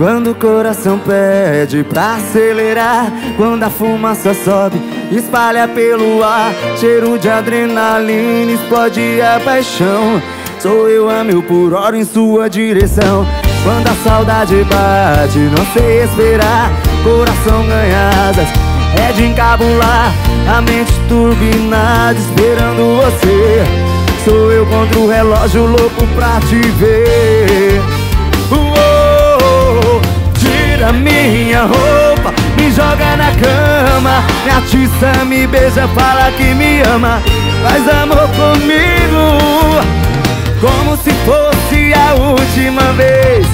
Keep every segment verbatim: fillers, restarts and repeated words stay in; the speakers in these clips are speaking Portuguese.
Quando o coração pede pra acelerar, quando a fumaça sobe, espalha pelo ar, cheiro de adrenalina, explode a paixão. Sou eu a mil por hora em sua direção. Quando a saudade bate, não sei esperar, coração ganha asas, é de encabular, a mente turbinada esperando você. Sou eu contra o relógio, louco pra te ver. Uou, tira minha roupa, me joga na cama, me atiça, me beija, fala que me ama, faz amor comigo como se fosse a última vez.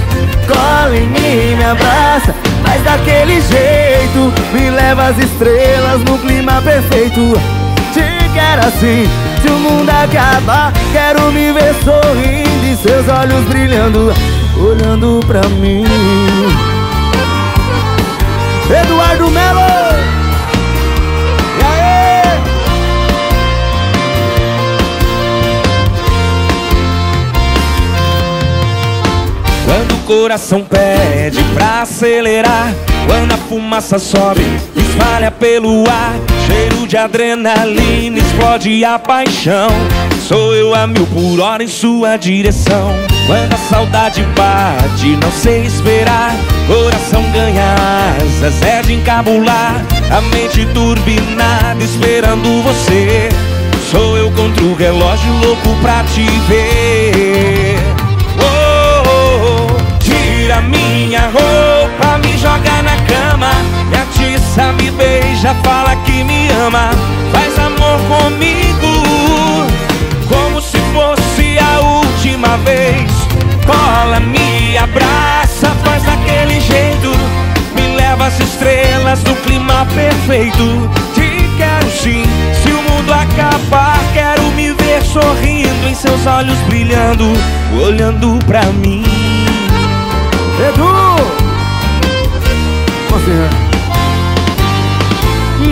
Cola em mim, me abraça, faz daquele jeito, me leva às estrelas no clima perfeito. Te quero assim, se o mundo acabar, quero me ver sorrindo e seus olhos brilhando, olhando pra mim. Eduardo Melo. Quando o coração pede pra acelerar, quando a fumaça sobe, espalha pelo ar, cheiro de adrenalina, explode a paixão. Sou eu a mil por hora em sua direção. Quando a saudade bate, não sei esperar, coração ganha asas, é de encabular, a mente turbinada esperando você. Sou eu contra o relógio, louco pra te ver. Tira minha roupa, me joga na cama, me atiça, me beija, fala que me ama, faz amor comigo como se fosse a última vez. Cola, me abraça, faz daquele jeito, me leva às estrelas no clima perfeito. Te quero sim, se o mundo acabar, quero me ver sorrindo, em seus olhos brilhando, olhando pra mim. Edu!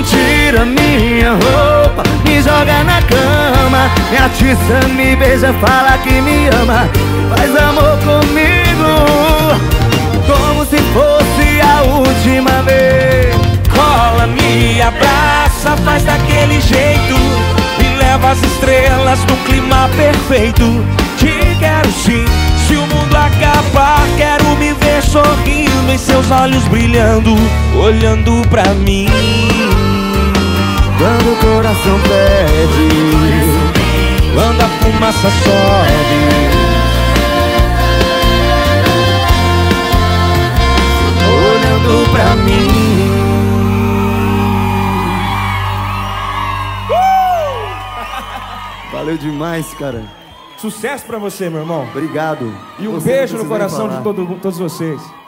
Tira minha roupa, me joga na cama, me atiça, me beija, fala que me ama, faz amor comigo como se fosse a última vez. Cola, me abraça, faz daquele jeito, me leva às estrelas no clima perfeito. Te quero sim, se o mundo acabar, quero me ver sorrindo, em seus olhos brilhando, olhando pra mim. Quando o coração pede, quando a fumaça sobe, olhando pra mim. uh! Valeu demais, cara. Sucesso pra você, meu irmão. Obrigado. E um beijo no coração de todo, todos vocês.